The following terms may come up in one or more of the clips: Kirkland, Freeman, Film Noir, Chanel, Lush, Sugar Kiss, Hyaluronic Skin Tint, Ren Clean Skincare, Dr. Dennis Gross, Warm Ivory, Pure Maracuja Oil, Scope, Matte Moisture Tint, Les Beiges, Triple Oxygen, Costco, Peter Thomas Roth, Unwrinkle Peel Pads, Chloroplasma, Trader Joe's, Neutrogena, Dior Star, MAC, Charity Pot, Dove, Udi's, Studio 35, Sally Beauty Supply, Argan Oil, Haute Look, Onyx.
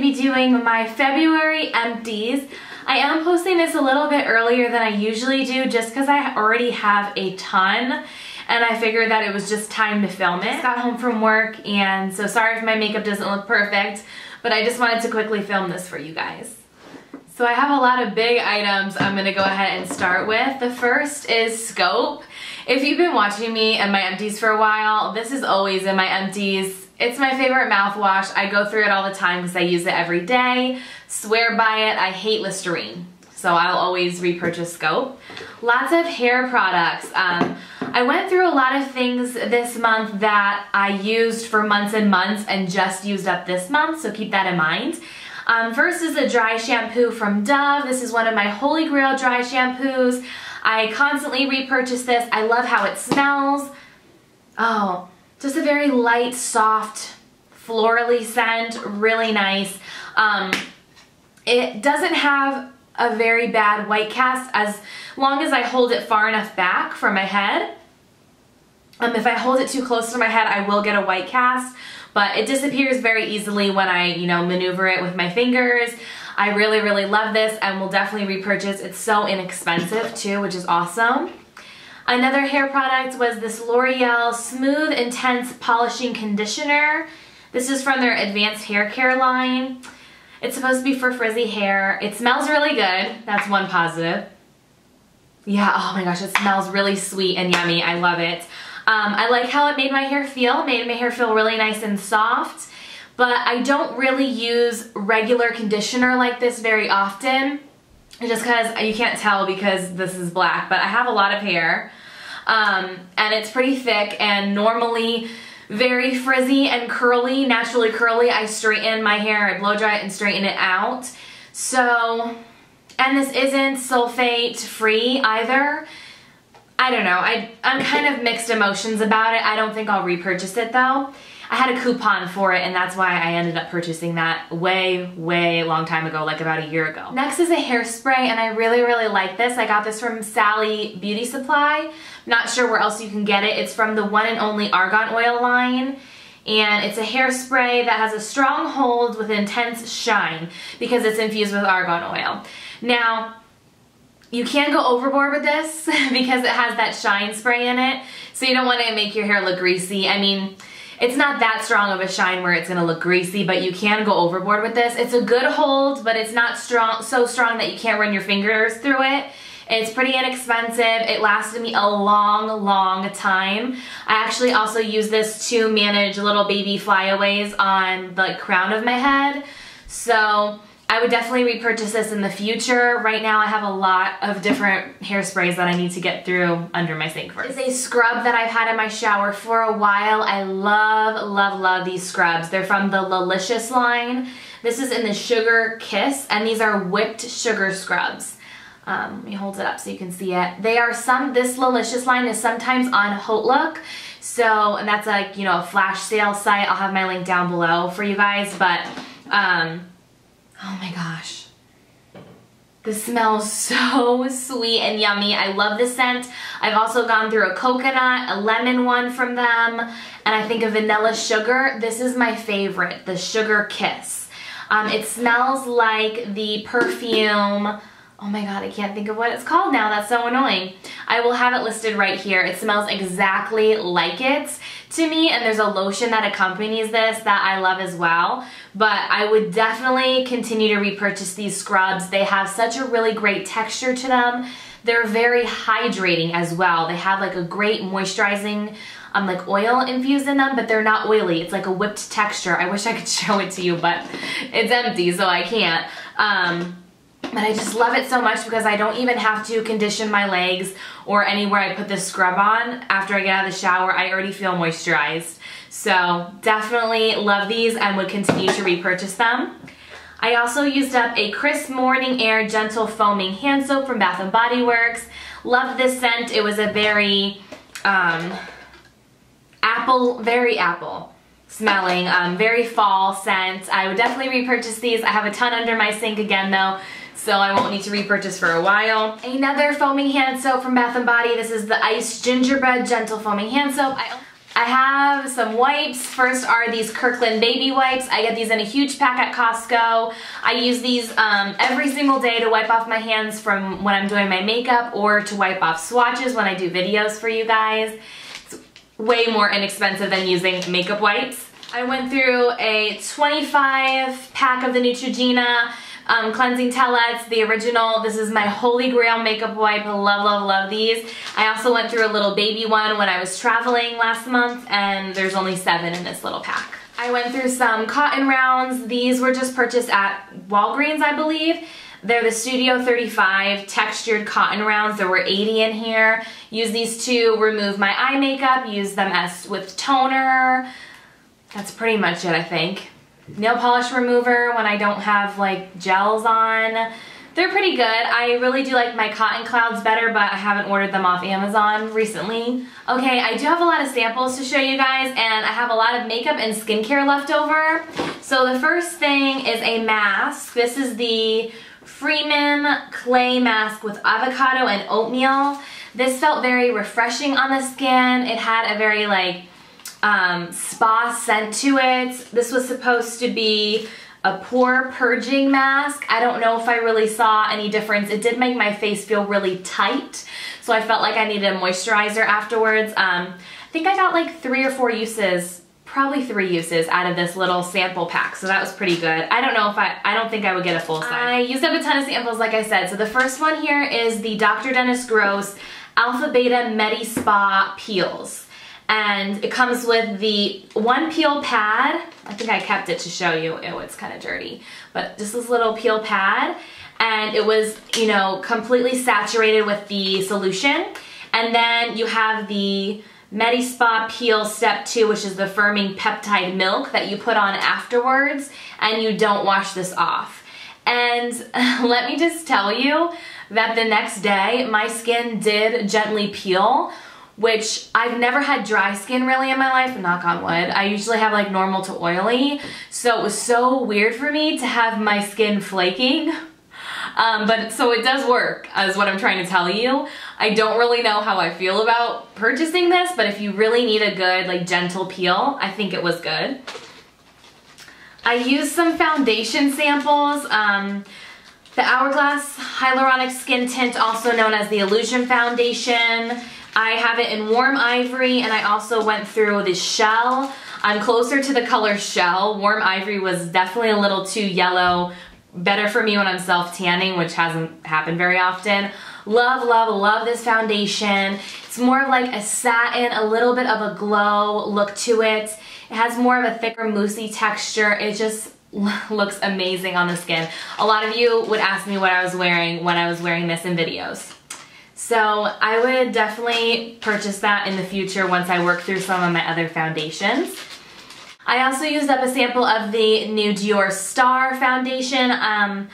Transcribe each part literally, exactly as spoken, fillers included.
to be doing my February empties. I am posting this a little bit earlier than I usually do just because I already have a ton. And I figured that it was just time to film it. I just got home from work, and so sorry if my makeup doesn't look perfect, but I just wanted to quickly film this for you guys. So I have a lot of big items I'm gonna go ahead and start with. The first is Scope. If you've been watching me and my empties for a while, this is always in my empties. It's my favorite mouthwash. I go through it all the time because I use it every day. Swear by it. I hate Listerine. So I'll always repurchase Scope. Lots of hair products. Um, I went through a lot of things this month that I used for months and months and just used up this month, so keep that in mind. Um, first is a dry shampoo from Dove. This is one of my holy grail dry shampoos. I constantly repurchase this. I love how it smells. Oh, just a very light, soft, florally scent, really nice. Um, it doesn't have a very bad white cast as long as I hold it far enough back from my head. Um, if I hold it too close to my head, I will get a white cast, but it disappears very easily when I, you know, maneuver it with my fingers. I really, really love this and will definitely repurchase. It's so inexpensive too, which is awesome. Another hair product was this L'Oreal Smooth Intense Polishing Conditioner. This is from their Advanced Hair Care line. It's supposed to be for frizzy hair. It smells really good. That's one positive. Yeah, oh my gosh, it smells really sweet and yummy. I love it. Um, I like how it made my hair feel. Made my hair feel really nice and soft. But I don't really use regular conditioner like this very often. Just because, you can't tell because this is black, but I have a lot of hair. Um, and it's pretty thick and normally very frizzy and curly, naturally curly. I straighten my hair, I blow dry it and straighten it out. So, and this isn't sulfate free either. I don't know, I, I'm kind of mixed emotions about it. I don't think I'll repurchase it though. I had a coupon for it and that's why I ended up purchasing that way, way long time ago, like about a year ago. Next is a hairspray and I really, really like this. I got this from Sally Beauty Supply. Not sure where else you can get it. It's from the one and only Argan Oil line. And it's a hairspray that has a strong hold with intense shine because it's infused with argan oil. Now, you can go overboard with this because it has that shine spray in it. So you don't want to make your hair look greasy. I mean, it's not that strong of a shine where it's going to look greasy, but you can go overboard with this. It's a good hold, but it's not strong, so strong that you can't run your fingers through it. It's pretty inexpensive. It lasted me a long, long time. I actually also use this to manage little baby flyaways on the crown of my head. So I would definitely repurchase this in the future. Right now I have a lot of different hairsprays that I need to get through under my sink first. It's a scrub that I've had in my shower for a while. I love, love, love these scrubs. They're from the Lalicious line. This is in the Sugar Kiss, and these are whipped sugar scrubs. Um, let me hold it up so you can see it. They are some, this Lalicious line is sometimes on Haute Look. So, and that's like, you know, a flash sale site. I'll have my link down below for you guys. But, um, oh my gosh. This smells so sweet and yummy. I love the scent. I've also gone through a coconut, a lemon one from them, and I think a vanilla sugar. This is my favorite, the Sugar Kiss. Um, it smells like the perfume. Oh my god, I can't think of what it's called now. That's so annoying. I will have it listed right here. It smells exactly like it to me, and there's a lotion that accompanies this that I love as well. But I would definitely continue to repurchase these scrubs. They have such a really great texture to them. They're very hydrating as well. They have like a great moisturizing um, like oil infused in them, but they're not oily. It's like a whipped texture. I wish I could show it to you, but it's empty, so I can't. Um, But I just love it so much because I don't even have to condition my legs or anywhere I put this scrub on. After I get out of the shower, I already feel moisturized. So definitely love these and would continue to repurchase them. I also used up a Crisp Morning Air Gentle Foaming Hand Soap from Bath and Body Works. Love this scent. It was a very um, apple, very apple. smelling, um, very fall scent. I would definitely repurchase these. I have a ton under my sink again though, so I won't need to repurchase for a while. Another foaming hand soap from Bath and Body. This is the Iced Gingerbread Gentle Foaming Hand Soap. I I have some wipes. First are these Kirkland baby wipes. I get these in a huge pack at Costco. I use these um, every single day to wipe off my hands from when I'm doing my makeup or to wipe off swatches when I do videos for you guys. It's way more inexpensive than using makeup wipes. I went through a twenty-five pack of the Neutrogena um, cleansing towelettes, the original. This is my holy grail makeup wipe. Love, love, love these. I also went through a little baby one when I was traveling last month, and there's only seven in this little pack. I went through some cotton rounds. These were just purchased at Walgreens, I believe. They're the Studio thirty-five textured cotton rounds. There were eighty in here. Use these to remove my eye makeup. Use them as with toner. That's pretty much it, I think. Nail polish remover when I don't have like gels on. They're pretty good. I really do like my cotton clouds better, but I haven't ordered them off Amazon recently. Okay, I do have a lot of samples to show you guys, and I have a lot of makeup and skincare left over. So the first thing is a mask. This is the Freeman clay mask with avocado and oatmeal. This felt very refreshing on the skin. It had a very like Um, spa scent to it. This was supposed to be a pore purging mask. I don't know if I really saw any difference. It did make my face feel really tight, so I felt like I needed a moisturizer afterwards. Um, I think I got like three or four uses, probably three uses out of this little sample pack, so that was pretty good. I don't know if I, I don't think I would get a full size. I used up a ton of samples like I said. So the first one here is the Doctor Dennis Gross Alpha Beta Medi Spa Peels. And it comes with the one peel pad. I think I kept it to show you. Ew, it's kind of dirty. But just this little peel pad. And it was, you know, completely saturated with the solution. And then you have the Medi Spa Peel Step two, which is the firming peptide milk that you put on afterwards. And you don't wash this off. And let me just tell you that the next day, my skin did gently peel, which I've never had dry skin really in my life, knock on wood. I usually have like normal to oily, so it was so weird for me to have my skin flaking. Um, but so it does work, is what I'm trying to tell you. I don't really know how I feel about purchasing this, but if you really need a good like gentle peel, I think it was good. I used some foundation samples. Um, the Hourglass Hyaluronic Skin Tint, also known as the Illusion Foundation. I have it in Warm Ivory, and I also went through the Shell. I'm closer to the color Shell. Warm Ivory was definitely a little too yellow. Better for me when I'm self-tanning, which hasn't happened very often. Love, love, love this foundation. It's more of like a satin, a little bit of a glow look to it. It has more of a thicker, moussey texture. It just looks amazing on the skin. A lot of you would ask me what I was wearing when I was wearing this in videos. So I would definitely purchase that in the future once I work through some of my other foundations. I also used up a sample of the new Dior Star foundation. Um,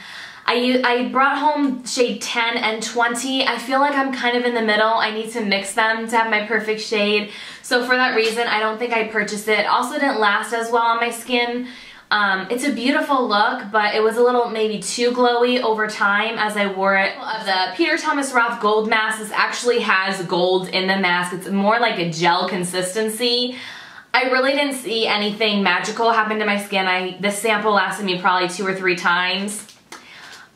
I, use, I brought home shade ten and twenty. I feel like I'm kind of in the middle. I need to mix them to have my perfect shade. So for that reason, I don't think I purchased it. It also didn't last as well on my skin. Um, it's a beautiful look, but it was a little maybe too glowy over time as I wore it. The Peter Thomas Roth gold mask, this actually has gold in the mask. It's more like a gel consistency. I really didn't see anything magical happen to my skin. I This sample lasted me probably two or three times.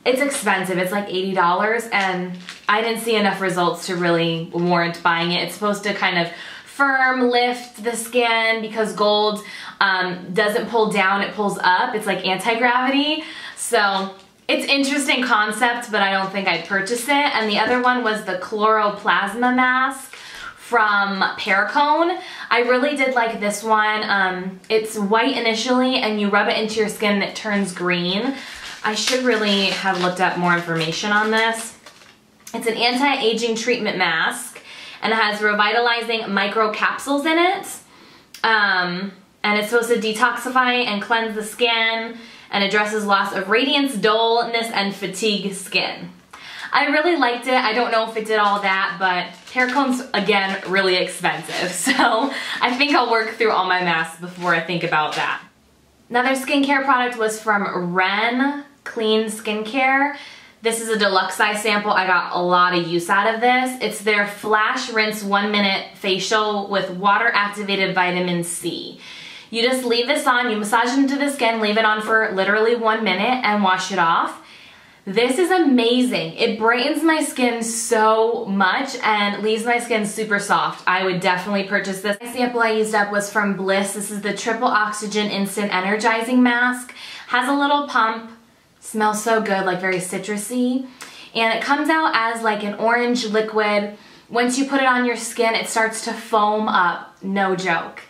It's expensive. It's like eighty dollars, and I didn't see enough results to really warrant buying it. It's supposed to kind of firm, lift the skin because gold um, doesn't pull down, it pulls up. It's like anti-gravity. So it's interesting concept, but I don't think I'd purchase it. And the other one was the Chloroplasma mask from Paracone. I really did like this one. Um, it's white initially, and you rub it into your skin and it turns green. I should really have looked up more information on this. It's an anti-aging treatment mask, and it has revitalizing micro capsules in it. Um, and it's supposed to detoxify and cleanse the skin, and addresses loss of radiance, dullness, and fatigue skin. I really liked it. I don't know if it did all that, but Paracone's, again, really expensive. So I think I'll work through all my masks before I think about that. Another skincare product was from Ren Clean Skincare. This is a deluxe size sample. I got a lot of use out of this. It's their Flash Rinse One Minute Facial with Water Activated Vitamin C. You just leave this on, you massage it into the skin, leave it on for literally one minute and wash it off. This is amazing. It brightens my skin so much and leaves my skin super soft. I would definitely purchase this. The sample I used up was from Bliss. This is the Triple Oxygen Instant Energizing Mask. Has a little pump. Smells so good, like very citrusy. And it comes out as like an orange liquid. Once you put it on your skin, it starts to foam up. No joke.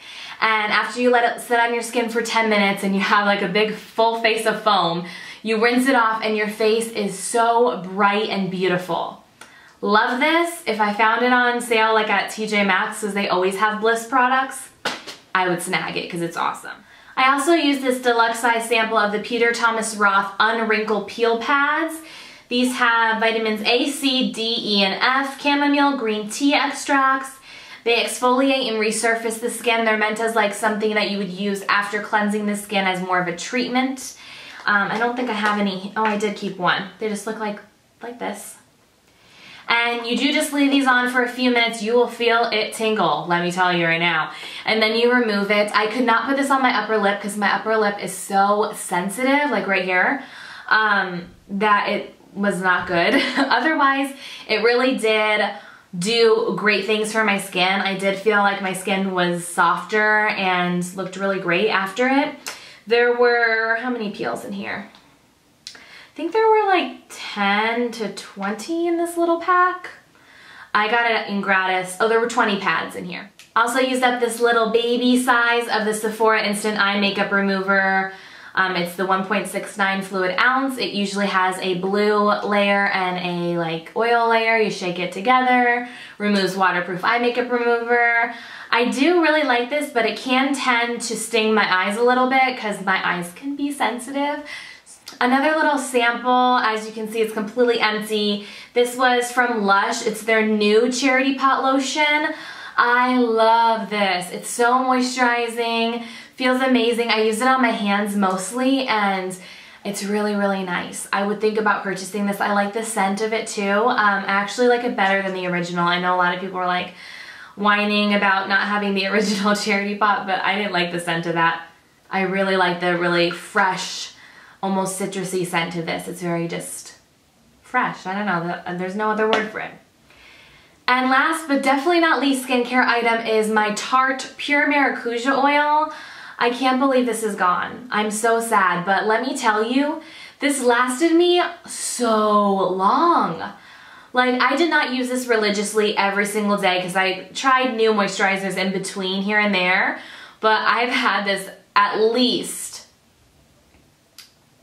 And after you let it sit on your skin for ten minutes and you have like a big full face of foam, you rinse it off and your face is so bright and beautiful. Love this. If I found it on sale like at T J Maxx, because they always have Bliss products, I would snag it because it's awesome. I also used this deluxe size sample of the Peter Thomas Roth Unwrinkle Peel Pads. These have vitamins A, C, D, E, and F, chamomile, green tea extracts. They exfoliate and resurface the skin. They're meant as like something that you would use after cleansing the skin as more of a treatment. Um, I don't think I have any. Oh, I did keep one. They just look like, like this. And you do just leave these on for a few minutes. You will feel it tingle, let me tell you right now. And then you remove it. I could not put this on my upper lip because my upper lip is so sensitive, like right here, um, that it was not good. Otherwise, it really did do great things for my skin. I did feel like my skin was softer and looked really great after it. There were, how many peels in here? I think there were like ten to twenty in this little pack. I got it in gratis. Oh, there were twenty pads in here. Also used up this little baby size of the Sephora Instant Eye Makeup Remover. Um, it's the one point six nine fluid ounce. It usually has a blue layer and a like oil layer. You shake it together. Removes waterproof eye makeup remover. I do really like this, but it can tend to sting my eyes a little bit because my eyes can be sensitive. Another little sample, as you can see, it's completely empty. This was from Lush. It's their new Charity Pot Lotion. I love this. It's so moisturizing. Feels amazing. I use it on my hands mostly and it's really, really nice. I would think about purchasing this. I like the scent of it too. Um, I actually like it better than the original. I know a lot of people are like whining about not having the original Charity Pot, but I didn't like the scent of that. I really like the really fresh, almost citrusy scent to this. It's very just fresh. I don't know. There's no other word for it. And last but definitely not least skincare item is my Tarte Pure Maracuja Oil. I can't believe this is gone. I'm so sad, but let me tell you, this lasted me so long. Like, I did not use this religiously every single day because I tried new moisturizers in between here and there, but I've had this at least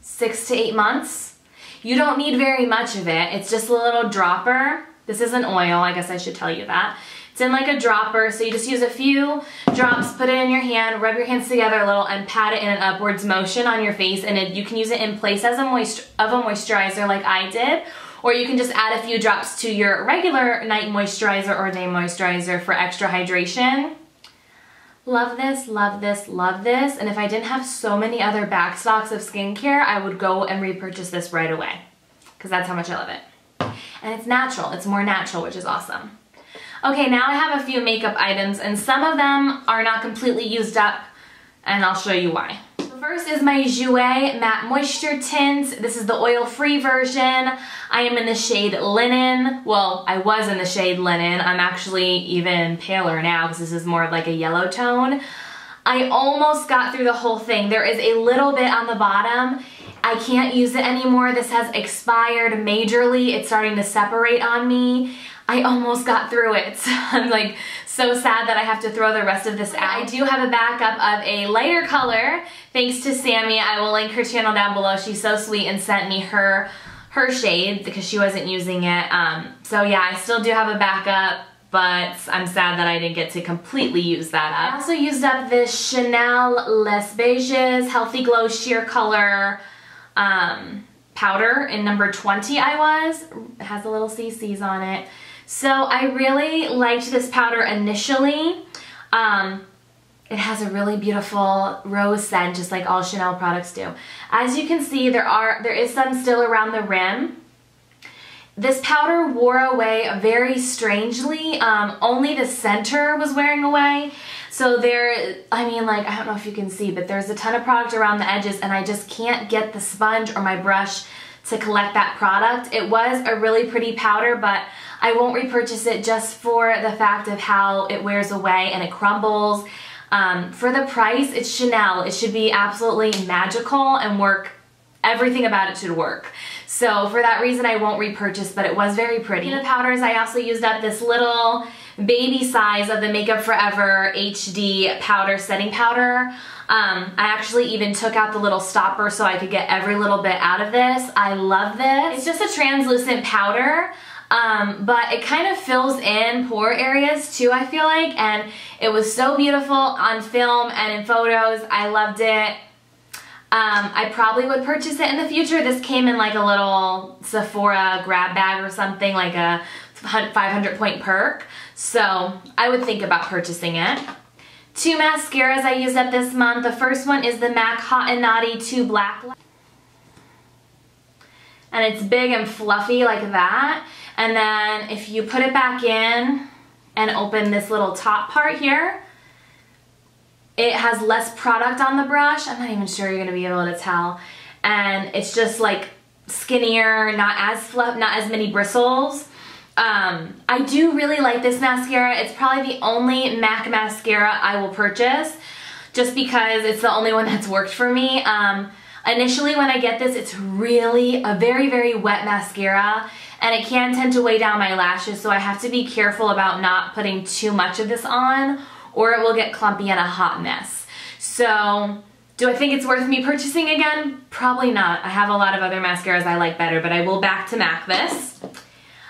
six to eight months. You don't need very much of it. It's just a little dropper. This is an oil, I guess I should tell you that. It's in like a dropper, so you just use a few drops, put it in your hand, rub your hands together a little, and pat it in an upwards motion on your face, and it, you can use it in place as a moist, of a moisturizer like I did, or you can just add a few drops to your regular night moisturizer or day moisturizer for extra hydration. Love this, love this, love this, and if I didn't have so many other back stocks of skincare, I would go and repurchase this right away, because that's how much I love it. And it's natural. It's more natural, which is awesome. Okay, now I have a few makeup items, and some of them are not completely used up, and I'll show you why. First is my Jouer Matte Moisture Tint. This is the oil-free version. I am in the shade Linen. Well, I was in the shade Linen. I'm actually even paler now because this is more of like a yellow tone. I almost got through the whole thing. There is a little bit on the bottom. I can't use it anymore. This has expired majorly. It's starting to separate on me. I almost got through it. I'm like so sad that I have to throw the rest of this out. I do have a backup of a lighter color thanks to Sammy. I will link her channel down below. She's so sweet and sent me her her shade because she wasn't using it. Um, so yeah, I still do have a backup, but I'm sad that I didn't get to completely use that up. I also used up this Chanel Les Beiges Healthy Glow Sheer Color um, powder in number twenty I was. It has a little C Cs on it. So I really liked this powder initially. Um, it has a really beautiful rose scent, just like all Chanel products do. As you can see, there are there is some still around the rim. This powder wore away very strangely. Um, only the center was wearing away. So there, I mean, like, I don't know if you can see, but there's a ton of product around the edges and I just can't get the sponge or my brush to collect that product. It was a really pretty powder, but I won't repurchase it just for the fact of how it wears away and it crumbles. Um, for the price, it's Chanel. It should be absolutely magical and work. Everything about it should work. So for that reason, I won't repurchase, but it was very pretty. In the powders, I also used up this little baby size of the Makeup Forever H D powder, setting powder. Um, I actually even took out the little stopper so I could get every little bit out of this. I love this. It's just a translucent powder, um, but it kind of fills in pore areas too, I feel like, and it was so beautiful on film and in photos. I loved it. Um, I probably would purchase it in the future. This came in like a little Sephora grab bag or something, like a five hundred point perk. So I would think about purchasing it. Two mascaras I used up this month. The first one is the MAC Hot and Naughty two Black. And it's big and fluffy like that. And then if you put it back in and open this little top part here, it has less product on the brush. I'm not even sure you're gonna be able to tell. And it's just like skinnier, not as fluff, not as many bristles. Um, I do really like this mascara. It's probably the only MAC mascara I will purchase just because it's the only one that's worked for me. Um, initially when I get this, it's really a very, very wet mascara and it can tend to weigh down my lashes, so I have to be careful about not putting too much of this on or it will get clumpy and a hot mess. So, do I think it's worth me purchasing again? Probably not. I have a lot of other mascaras I like better, but I will back to MAC this.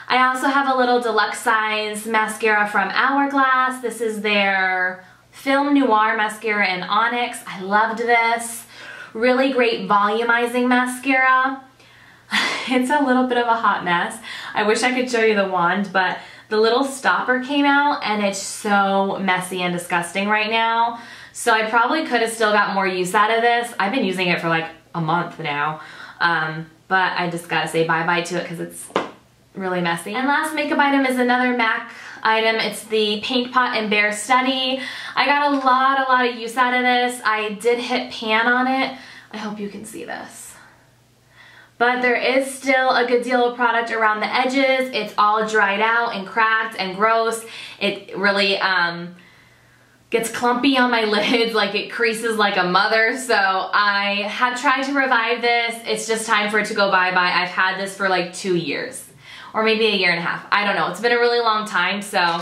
I also have a little deluxe size mascara from Hourglass. This is their Film Noir mascara in Onyx. I loved this. Really great volumizing mascara. It's a little bit of a hot mess. I wish I could show you the wand, but the little stopper came out and it's so messy and disgusting right now. So I probably could have still got more use out of this. I've been using it for like a month now. Um, but I just gotta say bye-bye to it because it's really messy. And last makeup item is another MAC item. It's the Paint Pot and Bear Study. I got a lot, a lot of use out of this. I did hit pan on it. I hope you can see this. But there is still a good deal of product around the edges. It's all dried out and cracked and gross. It really um, gets clumpy on my lids, like it creases like a mother. So I have tried to revive this. It's just time for it to go bye-bye. I've had this for like two years or maybe a year and a half. I don't know. It's been a really long time, so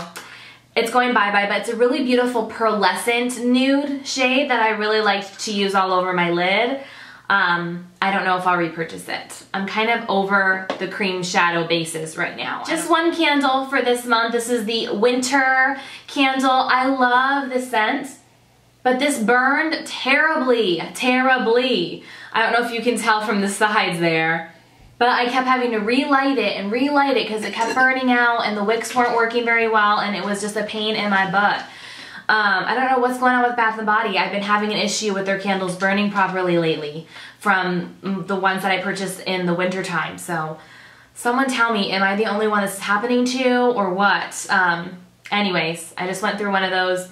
it's going bye-bye. But it's a really beautiful pearlescent nude shade that I really liked to use all over my lid. Um, I don't know if I'll repurchase it. I'm kind of over the cream shadow bases right now. Just one candle for this month. This is the winter candle. I love the scent, but this burned terribly, terribly. I don't know if you can tell from the sides there, but I kept having to relight it and relight it because it kept burning out and the wicks weren't working very well and it was just a pain in my butt. Um, I don't know what's going on with Bath and Body. I've been having an issue with their candles burning properly lately from the ones that I purchased in the winter time. So someone tell me, am I the only one this is happening to or what? Um, anyways, I just went through one of those.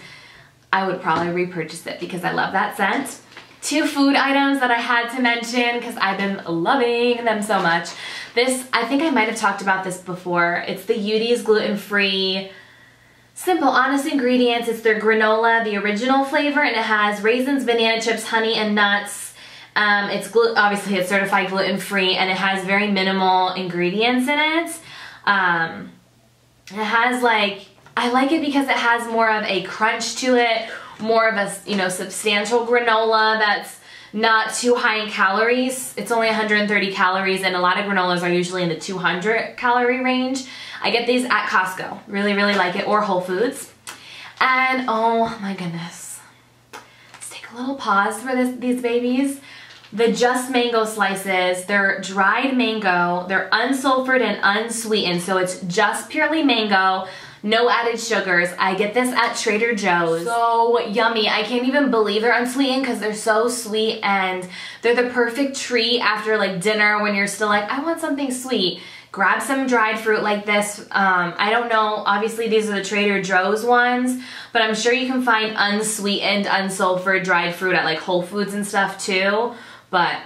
I would probably repurchase it because I love that scent. Two food items that I had to mention because I've been loving them so much. This, I think I might have talked about this before. It's the Udi's gluten-free Simple Honest Ingredients. It's their granola, the original flavor, and it has raisins, banana chips, honey, and nuts. Um, it's glu obviously it's certified gluten-free, and it has very minimal ingredients in it. Um, it has like, I like it because it has more of a crunch to it, more of a, you know, substantial granola that's not too high in calories. It's only one hundred thirty calories, and a lot of granolas are usually in the two hundred calorie range. I get these at Costco. Really, really like it, or Whole Foods. And oh my goodness. Let's take a little pause for this, these babies. The Just Mango slices, they're dried mango, they're unsulfured and unsweetened, so it's just purely mango, no added sugars. I get this at Trader Joe's. So yummy. I can't even believe they're unsweetened because they're so sweet and they're the perfect treat after like dinner when you're still like, I want something sweet. grab some dried fruit like this. Um, I don't know, obviously these are the Trader Joe's ones, but I'm sure you can find unsweetened, unsulfured dried fruit at like Whole Foods and stuff too, but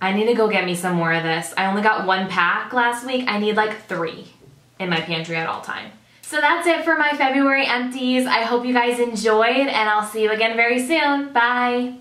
I need to go get me some more of this. I only got one pack last week. I need like three in my pantry at all time. So that's it for my February empties. I hope you guys enjoyed, and I'll see you again very soon. Bye.